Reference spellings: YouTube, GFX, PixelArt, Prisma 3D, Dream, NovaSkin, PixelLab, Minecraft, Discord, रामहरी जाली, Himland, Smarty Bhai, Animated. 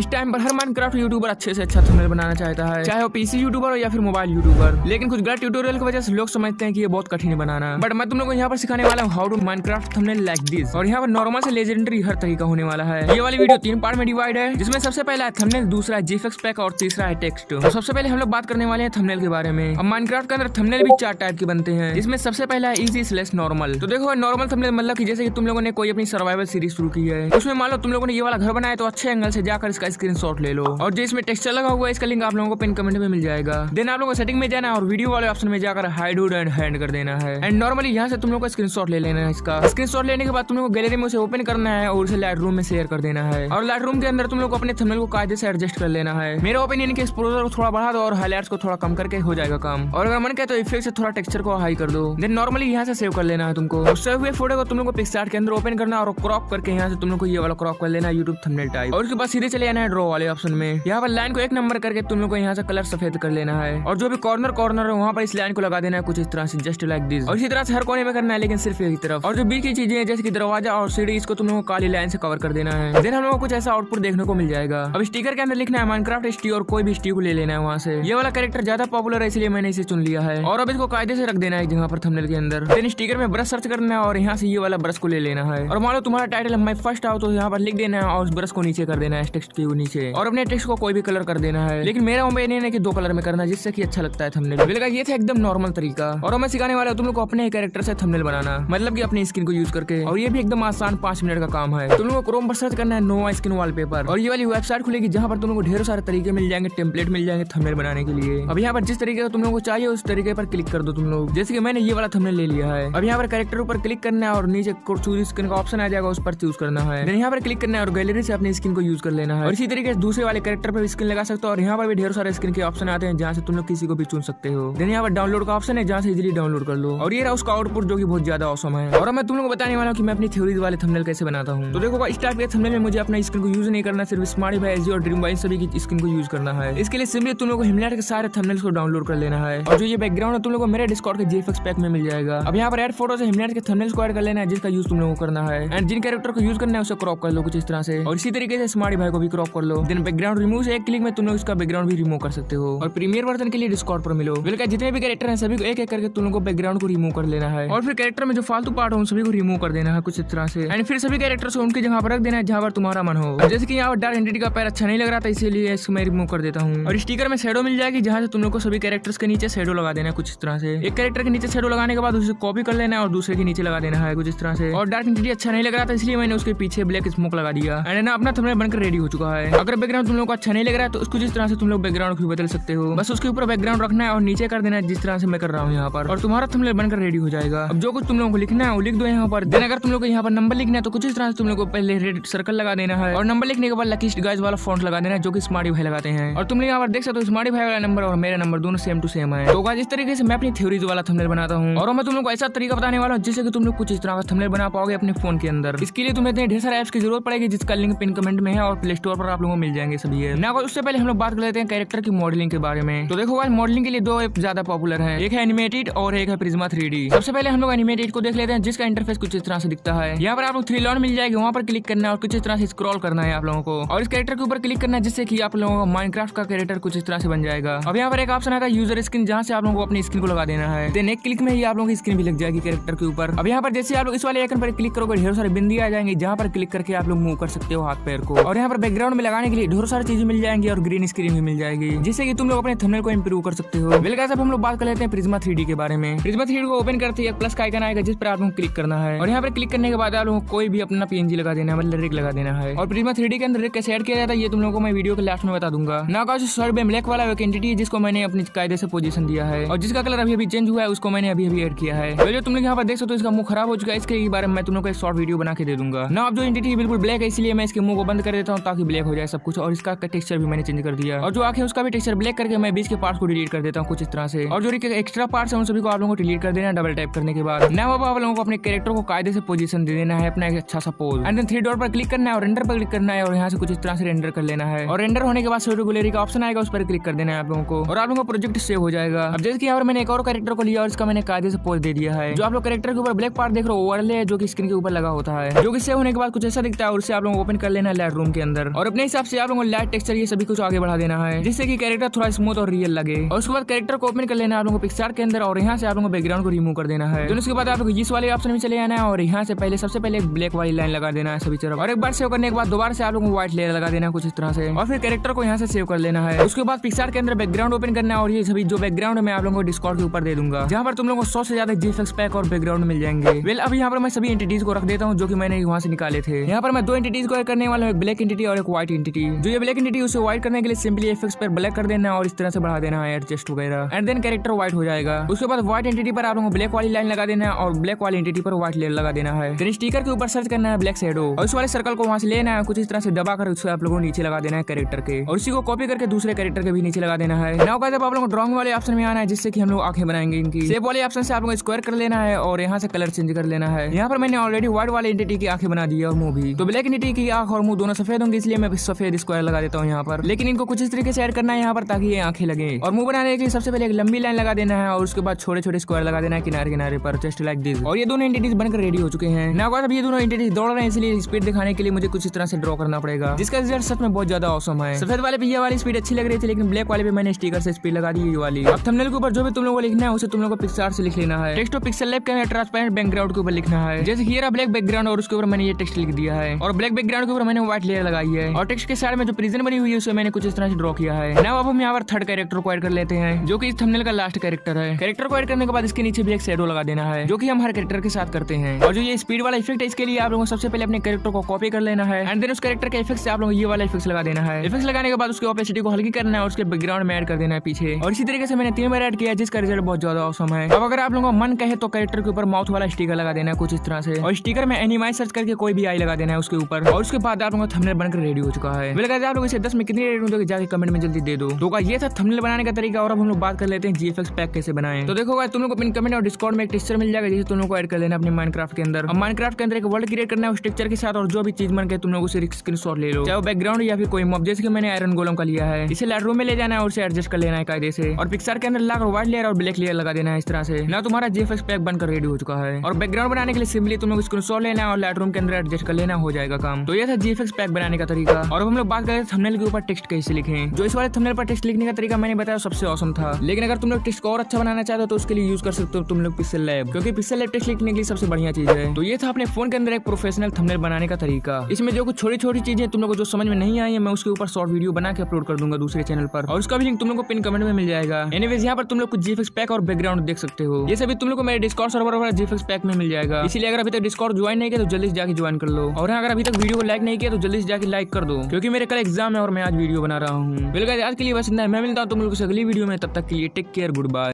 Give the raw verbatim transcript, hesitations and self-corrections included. इस टाइम पर हर Minecraft YouTuber अच्छे से अच्छा थंबनेल बनाना चाहता है, चाहे वो पीसी यूट्यूबर हो या फिर मोबाइल यूट्यूबर। लेकिन कुछ गलत ट्यूटोरियल की वजह से लोग समझते हैं कि ये बहुत कठिन है बनाना। बट मैं तुम लोगों को यहाँ पर सिखाने वाला हूँ how to Minecraft thumbnail like this, और यहाँ पर नॉर्मल से लेजेंडरी हर तरीका होने वाला है। ये वाली वीडियो तीन पार्ट में डिवाइड है, जिसमें सबसे पहला है थंबनेल, दूसरा है जीएफएक्स पैक और तीसरा है टेक्स्ट। तो सबसे पहले हम लोग बात करने वाले हैं थंबनेल के बारे में। अब माइनक्राफ्ट के अंदर थंबनेल भी चार टाइप के बनते हैं, जिसमें सबसे पहला है इजी स्लैश नॉर्मल। तो देखो नॉर्मल थंबनेल मतलब कि जैसे कि तुम लोगों ने कोई अपनी सर्वाइवल सीरीज शुरू की है, उसमें मान लो तुम लोगों ने ये वाला घर बनाया, तो अच्छे एंगल से जाकर इसका स्क्रीनशॉट ले लो, और जो इसमें टेक्सचर लगा हुआ है इसका लिंक आप लोगों को पिन कमेंट में मिल जाएगा। देन आप लोगों को सेटिंग में जाना है और वीडियो वाले ऑप्शन में जाकर हाइड हुड एंड हैंड कर देना है, एंड नॉर्मली यहाँ से तुम लोग को स्क्रीनशॉट ले लेना है। इसका स्क्रीनशॉट लेने के बाद तुम लोग को गैलरी में उसे ओपन करना है और उसे लाइटरूम में शेयर कर देना है, और लाइटरूम के अंदर तुम लोग को अपने थंबनेल को कायदे से एडजस्ट कर लेना है। मेरा ओपिनियन कि एक्सपोजर को थोड़ा बढ़ा दो और हाइलाइट्स को थोड़ा कम करके हो जाएगा काम, और अगर मन कहे तो इफेक्ट से थोड़ा टेक्सचर को हाई कर दो। देन नॉर्मली यहाँ से सेव कर लेना है तुमको। सेव हुए फोटो को तुम लोग को पिक्सआर्ट के अंदर ओपन करना और क्रॉप करके यहाँ से तुम लोग को ये वाला क्रॉप कर लेना यूट्यूब थंबनेल टाइप, और उसके बाद सीधे चले जाना है ड्रॉ वाले ऑप्शन में। यहाँ पर लाइन को एक नंबर करके तुम लोग को यहाँ से कलर सफेद कर लेना है, और जो भी कॉर्नर कॉर्नर है वहाँ पर इस लाइन को लगा देना है कुछ इस तरह से, जस्ट लाइक दिस। और इसी तरह से हर कोने में करना है, लेकिन सिर्फ एक तरफ, और जो बीच की चीजें हैं जैसे कि दरवाजा और सीढ़ी, इसको तुम लोगों को काली लाइन से कवर कर देना है। देन हम लोगों को कुछ ऐसा आउटपुट देखने को मिल जाएगा। अब स्टिकर के अंदर लिखना है माइनक्राफ्ट एसटी और कोई भी स्टीक को ले लेना है वहाँ से। ये वाला कैरेक्टर ज्यादा पॉपुलर है इसलिए मैंने इसे चुन लिया है, और अब इसको कायदे से रख देना है जहाँ पर थंबनेल के अंदर। देन स्टिकर में ब्रश सर्च करना है और यहाँ से ये वाला ब्रश को ले लेना है, और मान लो तुम्हारा टाइटल माय फर्स्ट आओ तो यहाँ पर लिख देना है और उस ब्रश को नीचे कर देना है टेक्स्ट के नीचे, और अपने टेक्स्ट को कोई भी कलर कर देना है। लेकिन मेरा ओपिनियन है कि दो कलर में करना जिससे कि अच्छा लगता है थंबनेल। बिल्कुल ये था एकदम नॉर्मल तरीका, और मैं सिखाने वाला हूँ तुम लोग को अपने कैरेक्टर से थंबनेल बनाना, मतलब कि अपनी स्किन को यूज करके, और ये भी एकदम आसान पांच मिनट का काम है। तुम लोगों को क्रोम पर सर्च करना है नोवा स्किन वॉलपेपर, और ये वाली वेबसाइट खुलेगी जहाँ पर तुम लोगों को ढेर सारे तरीके मिल जाएंगे, टेम्पलेट मिल जाएंगे थंबनेल बनाने के लिए। अब यहाँ पर जिस तरीके का तुम लोगों को चाहिए उस तरीके पर क्लिक कर दो तुम लोग, जैसे कि मैंने ये वाला थंबनेल ले लिया है। अब यहाँ पर कैरेक्टर ऊपर क्लिक करना है और नीचे चूज स्किन का ऑप्शन आ जाएगा, उस पर चूज करना है। यहाँ पर क्लिक करना है और गैलरी से अपनी स्किन को यूज कर लेना है, और इसी तरीके से दूसरे वाले कैरेक्टर पर स्किन लगा सकते हो, और यहाँ पर भी ढेर सारे स्किन के ऑप्शन आते हैं जहाँ से तुम लोग किसी को भी चुन सकते हो। देन यहाँ पर डाउनलोड का ऑप्शन है जहाँ से इजीली डाउनलोड कर लो, और ये रहा उसका आउटपुट जो कि बहुत ज्यादा औसम है। और मैं तुम लोग को बताने वाला हूँ कि मैं अपनी थ्योरीज वाले थंबनेल कैसे बनाता हूँ। तो देखो इस टाइप के थंबनेल में मुझे अपना स्किन को यूज नहीं करना, सिर्फ स्मार्टी भाई और ड्रीम भाई सभी की स्किन को यूज करना है। इसके लिए सिंपली तुम लोग को हिमलैंड के सारे थंबनेल्स को डाउनलोड कर लेना है, और जो ये बैकग्राउंड है तुम लोग को मेरे डिस्कॉर्ड के जीएफएक्स पैक में मिल जाएगा। अब यहाँ पर ऐड फोटो से हिमलैंड के थंबनेल्स को ऐड कर लेना है जिसका यूज तुम लोगों को करना है, एंड जिन कैरेक्टर को यूज करना है उसे क्रॉप कर लो कुछ इस तरह से, और इसी तरीके से स्मार्टी भाई को भी क्रॉप कर लो। देन बैकग्राउंड रिमूव से एक क्लिक में तुम लोग इसका बैकग्राउंड भी रिमूव कर सकते हो, और प्रीमियर वर्जन के लिए डिस्कॉर्ड पर मिलो। बिल्कुल जितने भी कैरेक्टर हैं सभी को एक एक करके तुम लोग को बैकग्राउंड को रिमूव कर लेना है, और फिर कैरेक्टर में जो फालतू पार्ट हो उन सभी को रिमूव कर देना है कुछ इस तरह से, एंड फिर सभी कैरेक्टर्स को उनकी जगह पर रख देना है जहाँ पर तुम्हारा मन हो। जैसे कि यहाँ पर डार्क एंटिटी का पैर अच्छा नहीं लग रहा था इसलिए इसको मैं रिमूव कर देता हूँ, और स्टिकर में शैडो मिल जाएगी जहाँ से तुम लोग को सभी कैरेक्टर्स के नीचे शैडो लगा देना है कुछ इस तरह से। एक कैरेक्टर के नीचे शैडो लगाने के बाद उसे कॉपी कर लेना है और दूसरे के नीचे लगा देना है कुछ इस तरह से, और डार्क एंटिटी अच्छा नहीं लग रहा था इसलिए मैंने उसके पीछे ब्लैक स्मोक लगा दिया, एंड अपना थंबनेल बनकर रेडी हो चुका है। अगर बैकग्राउंड तुम लोग को अच्छा नहीं लग रहा है तो उसको जिस तरह से तुम लोग बैकग्राउंड को बदल सकते हो, बस उसके ऊपर बैकग्राउंड रखना है और नीचे कर देना है जिस तरह से मैं कर रहा हूँ यहाँ पर, और तुम्हारा थंबनेल बनकर रेडी हो जाएगा। अब जो कुछ तुम लोगों को लिखना है वो लिख दो यहाँ पर। देन अगर तुम लोग को यहाँ पर नंबर लिखना है तो कुछ इस तरह से तुम लोग को पहले रेड सर्कल लगा देना है, और नंबर लिखने के बाद लकीस्ट गाइज वाला फॉन्ट लगा देना है जो कि स्मार्टी भाई लगाते हैं, और तुम लोग यहाँ पर देख सकते हो स्मार्टी भाई वाला नंबर और मेरा नंबर दोनों सेम टू सेम है। तो गाइस इस तरीके से मैं अपनी थ्योरीज वाला थंबनेल बनाता हूँ, और मैं तुम लोग को ऐसा तरीका बताने वाला हूँ जिससे कि तुम लोग कुछ इस तरह का थंबनेल बना पाओगे अपने फोन के अंदर। इसके लिए तुम्हें इतने ढेर सारे ऐप्स की जरूरत पड़ेगी जिसका लिंक पिन कमेंट में है, और प्ले स्टोर पर आप लोगों को मिल जाएंगे सभी। ना उससे पहले हम लोग बात कर लेते हैं कैरेक्टर की मॉडलिंग के बारे में। तो देखो गाइस मॉडलिंग के लिए दो ऐप ज्यादा पॉपुलर है, एक है एनिमेटेड और एक है प्रिज्मा थ्री डी। सबसे पहले हम लोग एनिमेटेड को देख लेते हैं जिसका इंटरफेस कुछ इस तरह से दिखता है। यहाँ पर आप लोग थ्री लाइन मिल जाएगी, वहाँ पर क्लिक करना है और कुछ इस तरह से स्क्रॉल करना है आप लोगों को, और इस कैरेक्टर के ऊपर क्लिक करना है जिससे कि आप लोगों का माइनक्राफ्ट का कैरेक्टर कुछ इस तरह से बन जाएगा। अब यहाँ पर एक ऑप्शन आता है यूजर स्किन, जहाँ से आप लोगों को अपनी स्किन को लगा देना है। देन एक क्लिक में ही आप लोगों की स्किन भी लग जाएगी कैरेक्टर के ऊपर। अब यहाँ पर जैसे आप लोग इस वाले आइकन पर क्लिक करोगे ढेर सारे बिंदी आ जाएंगे जहाँ पर क्लिक करके आप लोग मूव कर सकते हो हाथ पैर को, और यहाँ पर बैकग्राउंड में लगाने के लिए ढेर सारी चीजें मिल जाएंगी और ग्रीन स्क्रीन भी मिल जाएगी जिससे कि तुम लोग अपने थंबनेल को इंप्रूव कर सकते हो। बिल्कुल सब हम लोग बात कर लेते हैं प्रिज्मा थ्री डी के बारे में। प्रिज्मा थ्री डी को ओपन करते ही एक प्लस का आइकन आएगा जिस पर आप लोगों को क्लिक करना है, और यहाँ पर क्लिक करने के बाद आप लोगों को कोई भी अपना पीएनजी लगा देना है, मतलब रिग लगा देना है। और प्रिज्मा थ्री डी के अंदर रिग कैसे ऐड किया जाता है ये तुम लोगों को मैं वीडियो के लास्ट में बता दूंगा। ना का सर्व ब्लैक वाला एक एंटिटी है जिसको मैंने अपने कायदे से पोजीशन दिया है, और जिसका कलर अभी अभी चेंज हुआ है उसको मैंने अभी अभी ऐड किया है। जो तुम लोग यहाँ पर देख सकते हो इसका मुंह खराब हो चुका है, इसके बारे में मैं तुम लोगों को एक शॉर्ट वीडियो बना के दे दूंगा। ना अब जो एंटिटी बिल्कुल ब्लैक है इसलिए मैं इसके मुंह को बंद कर देता हूँ ताकि ब्लैक हो जाए सब कुछ, और इसका टेक्सचर भी मैंने चेंज कर दिया, और जो आंखें उसका भी टेक्सचर ब्लैक करके मैं बीच के पार्ट को डिलीट कर देता हूँ कुछ इस तरह से, और जो एक्स्ट्रा पार्ट्स हैं उन सभी को आप लोगों को डिलीट कर देना डबल टाइप करने के बाद। ना अब आप लोगों को अपने कैरेक्टर को कायदे से पोजीशन दे देना है अपना एक अच्छा सा पोज, एंड थ्री डॉट पर क्लिक करना है और रेंडर पर क्लिक करना है, और यहाँ से कुछ इस तरह से रेंडर कर लेना है। और रेंडर होने के बाद शोटो गैलरी का ऑप्शन आएगा उस पर क्लिक कर देना है आप लोगों को, और आप लोगों का प्रोजेक्ट सेव हो जाएगा। अब जैसे कि यहाँ पर मैंने एक और कैरेक्टर को लिया और इसका मैंने कायदे से पोज दे दिया है। जो आप लोग कैरेक्टर के ऊपर ब्लैक पार्ट देख रहे हो ओवरले है जो कि स्क्रीन के ऊपर लगा होता है, जो कि सेव होने के बाद कुछ ऐसा दिखता है और उसे आप लोग ओपन कर लेना है लाइटरूम के अंदर। और अपने हिसाब से आप लोगों को लाइट टेक्सचर ये सभी कुछ आगे बढ़ा देना है जिससे कि कैरेक्टर थोड़ा स्मूथ और रियल लगे। और उसके बाद कैरेक्टर को ओपन कर लेना है आप लोगों को पिक्सआर्ट के अंदर और यहाँ से आप लोगों को बैकग्राउंड को रिमूव कर देना है। उसके बाद आप लोग इस वाले ऑप्शन में चले आना है और यहाँ से पहले सबसे पहले एक ब्लैक वाली लाइन लगा देना है सभी तरफ। और एक बार सेव करने के बाद दोबारा से आप लोगों को व्हाइट लेयर लगा देना है कुछ इस तरह से और फिर कैरेक्टर को यहाँ से सेव कर लेना है। उसके बाद पिक्सआर्ट के अंदर बैकग्राउंड ओपन करना है और ये सभी जो बैकग्राउंड मैं आप लोगों को डिस्कॉर्ड के ऊपर दे दूंगा जहाँ पर तुम लोगों को सौ से ज्यादा जीएफएक्स पैक और बैकग्राउंड मिल जाएंगे। वेल अब यहाँ पर मैं सभी एंटिटीज को रख देता हूँ जो कि मैंने वहाँ से निकाले थे। यहाँ पर मैं दो एंटिटीज को करने वाला हूँ, एक ब्लैक एंटिटी और एक व्हाइट एंटिटी। जो ये ब्लैक एंटिटी उसे व्हाइट करने के लिए सिंपली एफएक्स पर ब्लैक कर देना है और इस तरह से बढ़ा देना है एडजस्ट वगैरह एंड देन कैरेक्टर व्हाइट हो जाएगा। उसके बाद व्हाइट एंटिटी पर आप लोगों को ब्लैक वाली लाइन लगा देना है और ब्लैक वाली एंटिटी पर व्हाइट लेयर लगा देना है। देन स्टिकर के ऊपर सर्च करना है ब्लैक शैडो और उस वाले सर्कल को वहाँ से लेना है कुछ इस तरह से दबाकर उसको आप लोगों को नीचे लगा देना है कैरेक्टर के और उसी को कॉपी करके दूसरे कैरेक्टर के भी नीचे लगा देना है। नाउ गाइस आप लोगों को ड्राइंग वाले ऑप्शन में आना है जिससे कि हम लोग आंखें बनाएंगे इनकी। शेप वाले ऑप्शन से आप लोगों को स्क्वायर कर लेना है और यहाँ से कलर चेंज कर लेना है। यहाँ पर मैंने ऑलरेडी व्हाइट वाले एंटिटी की आंखें बना दी है और मुंह भी, तो ब्लैक एंटिटी की आंख और मुंह दोनों सफेद होंगे इसलिए मैं सफेद स्क्वायर लगा देता हूँ यहाँ पर। लेकिन इनको कुछ इस तरीके से ऐड करना है यहाँ पर ताकि ये आंखें लगे। और मुंह बनाने के लिए सबसे पहले एक लंबी लाइन लगा देना है और उसके बाद छोटे छोटे स्क्वायर लगा देना है किनारे किनारे पर जस्ट लाइक दिस। और ये दोनों एंटिटीज बनकर रेडी हो चुके हैं। नाउ गाइस अब ये दोनों एंटिटीज दौड़ रहे हैं इसलिए स्पीड दिखाने के लिए मुझे कुछ इस तरह से ड्रॉ करना पड़ेगा जिसका रिजल्ट सच में बहुत ज्यादा औसम है। सफेद वाले पे ये वाली स्पीड अच्छी लग रही थी लेकिन ब्लैक वाले पे मैंने स्टिकर से स्पीड लगा दी ये वाली। अब थंबनेल के ऊपर जो भी तुम लोगों को लिखना है उसे तुम लोगों को पिक्सआर्ट से लिख लेना है। टेक्स्ट पिक्सललैब के अंदर ट्रांसपेरेंट बैकग्राउंड के ऊपर लिखना है जैसे हियर अ ब्लैक बैकग्राउंड और उसके ऊपर मैंने ये टेक्स्ट लिख दिया है और ब्लैक बैकग्राउंड के ऊपर मैंने व्हाइट लेयर लगाई है और टेक्स्ट के साइड में जो प्रिजन बनी हुई है उसे मैंने कुछ इस तरह से ड्रॉ किया है। नाउ अब हम यहाँ पर थर्ड कैरेक्टर को ऐड कर लेते हैं जो कि इस थंबनेल का लास्ट कैरेक्टर है। कैरेक्टर को ऐड करने के बाद इसके नीचे भी एक शैडो लगा देना है जो कि हम हर कैरेक्टर के साथ करते हैं। और जो ये स्पीड वाला इफेक्ट है इसके लिए आप लोगों को सबसे पहले अपने कैरेक्टर को कॉपी कर लेना है एंड देन उस कैरेक्टर के इफेक्ट से आप लोगों को ये वाला इफेक्ट लगा देना है। इफेक्ट लगाने के बाद उसकी ऑपेसिटी को हल्की करना है और उसके बैकग्राउंड में ऐड कर देना है पीछे। और इसी तरीके से मैंने तीन बार ऐड किया जिसका रिजल्ट बहुत ज्यादा औसम है। अब अगर आप लोगों को मन कहे तो कैरेक्टर के ऊपर माउथ वाला स्टिकर लगा देना है कुछ इस तरह से और स्टिकर में एनिमाइज सर्च करके कोई भी आई लगा देना है उसके ऊपर। और उसके बाद आप लोगों का थंबनेल बनकर रेडी हो चुका है। वेल गाइस आप लोग इसे दस में कितनी रेटिंग दोगे जाके कमेंट में जल्दी दे दो। तो ये था थंबनेल बनाने का तरीका और अब हम लोग बात कर लेते हैं जीएफएक्स पैक कैसे बनाएं। तो देखो गाइस तुम लोग को अपने कमेंट और डिस्कॉर्ड में एक टेक्सचर मिल जाएगा जिसे तुम लोग को ऐड कर लेना अपने माइनक्राफ्ट के अंदर। अब माइनक्राफ्ट के अंदर एक वर्ल्ड क्रिएट करना है उस टेक्सचर के साथ और जो भी चीज बन के तुम लोग उसे स्क्रीनशॉट ले लो चाहे बैकग्राउंड या फिर कोई मॉब, जैसे कि मैंने आयरन गोलम का लिया है। इसे लाइटरूम में ले जाना है और उसे एडजस्ट कर लेना है कायदे से और पिक्सआर्ट के अंदर लाग व्हाइट लेयर और ब्लैक लेयर लगा देना है इस तरह से। ना तुम्हारा जीएफएक्स पैक बनकर रेडी हो चुका है। और बैकग्राउंड बनाने के लिए सिंपली तुम लोग स्क्रीनशॉट लेना और लाइटरूम के अंदर एडजस्ट कर लेना, हो जाएगा काम। तो यह था जीएफएक्स पैक बनाने का तरीका। और हम लोग बात करें थंबनेल के ऊपर टेक्स्ट कैसे लिखें। जो इस वाले थंबनेल पर टेक्स्ट लिखने का तरीका मैंने बताया सबसे औसम था, लेकिन अगर तुम लोग टेक्स्ट को और अच्छा बनाना चाहते हो तो उसके लिए यूज कर सकते हो तुम लोग पिक्सललैब, क्योंकि पिक्सललैब टेक्स्ट लिखने के लिए सबसे बढ़िया चीज है। तो ये था अपने फोन के अंदर एक प्रोफेशनल थंबनेल बनाने का तरीका। इसमें जो कुछ छोटी छोटी चीजें तुम लोग को जो समझ में नहीं आई है मैं उसके ऊपर शॉर्ट वीडियो बना के अपलोड कर दूंगा दूसरे चैनल पर और उसका भी लिंक तुम लोग को पिन कमेंट में मिल जाएगा। एनीवेज यहाँ पर तुम लोग कुछ जीएफएक्स पैक और बैकग्राउंड देख सकते हो, ये सभी तुम लोग को मेरे डिस्कॉर्ड सर्वर पर जीएफएक्स पैक में मिल जाएगा। इसलिए अगर अभी तक डिस्कॉर्ड ज्वाइन नहीं किया तो जल्दी जाके ज्वाइन कर लो। और अगर अभी तक वीडियो को लाइक नहीं किया तो जल्दी जाके लाइक कर दो, क्योंकि मेरे कल एग्जाम है और मैं आज वीडियो बना रहा हूँ। बिल्कुल आज के लिए बस इतना, मैं मिलता हूँ तुम लोग से अगली वीडियो में, तब तक के लिए टेक केयर, गुड बाय।